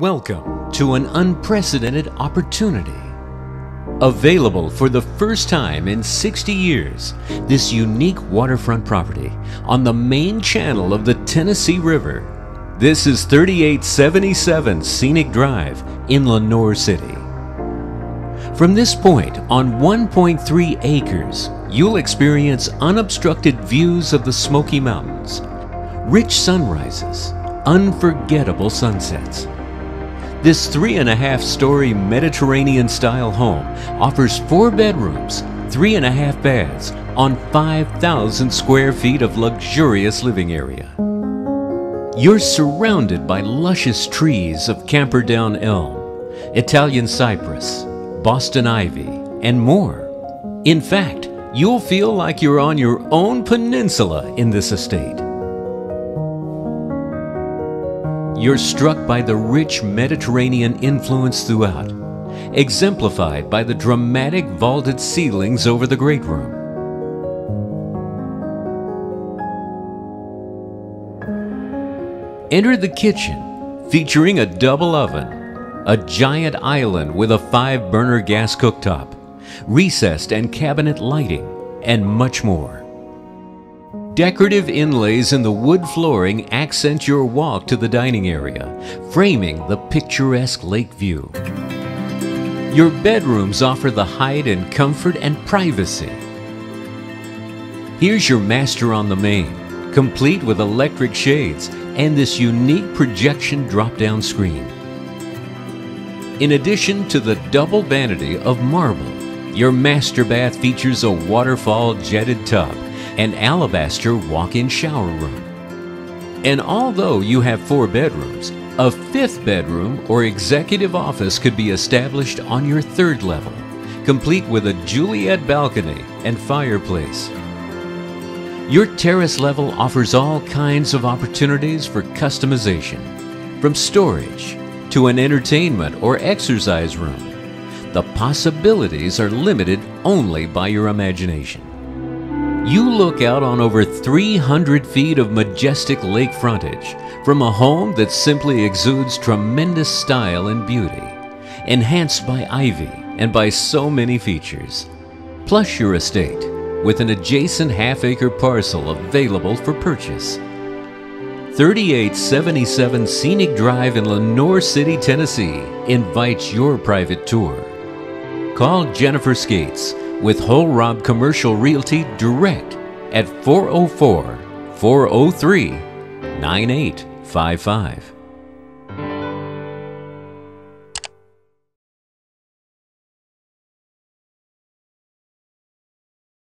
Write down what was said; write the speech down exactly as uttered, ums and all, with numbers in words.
Welcome to an unprecedented opportunity. Available for the first time in sixty years, this unique waterfront property on the main channel of the Tennessee River. This is thirty-eight seventy-seven Scenic Drive in Lenoir City. From this point on one point three acres, you'll experience unobstructed views of the Smoky Mountains, rich sunrises, unforgettable sunsets. This three and a half story Mediterranean style home offers four bedrooms, three and a half baths on five thousand square feet of luxurious living area. You're surrounded by luscious trees of Camperdown Elm, Italian Cypress, Boston Ivy, and more. In fact, you'll feel like you're on your own peninsula in this estate. You're struck by the rich Mediterranean influence throughout, exemplified by the dramatic vaulted ceilings over the great room. Enter the kitchen, featuring a double oven, a giant island with a five burner gas cooktop, recessed and cabinet lighting, and much more. Decorative inlays in the wood flooring accent your walk to the dining area, framing the picturesque lake view. Your bedrooms offer the height and comfort and privacy. Here's your master on the main, complete with electric shades and this unique projection drop-down screen. In addition to the double vanity of marble, your master bath features a waterfall jetted tub, an alabaster walk-in shower room. And although you have four bedrooms, a fifth bedroom or executive office could be established on your third level, complete with a Juliet balcony and fireplace. Your terrace level offers all kinds of opportunities for customization, from storage to an entertainment or exercise room. The possibilities are limited only by your imagination. You look out on over three hundred feet of majestic lake frontage from a home that simply exudes tremendous style and beauty, enhanced by ivy and by so many features. Plus your estate with an adjacent half-acre parcel available for purchase. thirty-eight seventy-seven Scenic Drive in Lenoir City, Tennessee invites your private tour. Call Jennifer Scates with Holrob Commercial Realty direct at four oh four, four oh three, nine eight five five.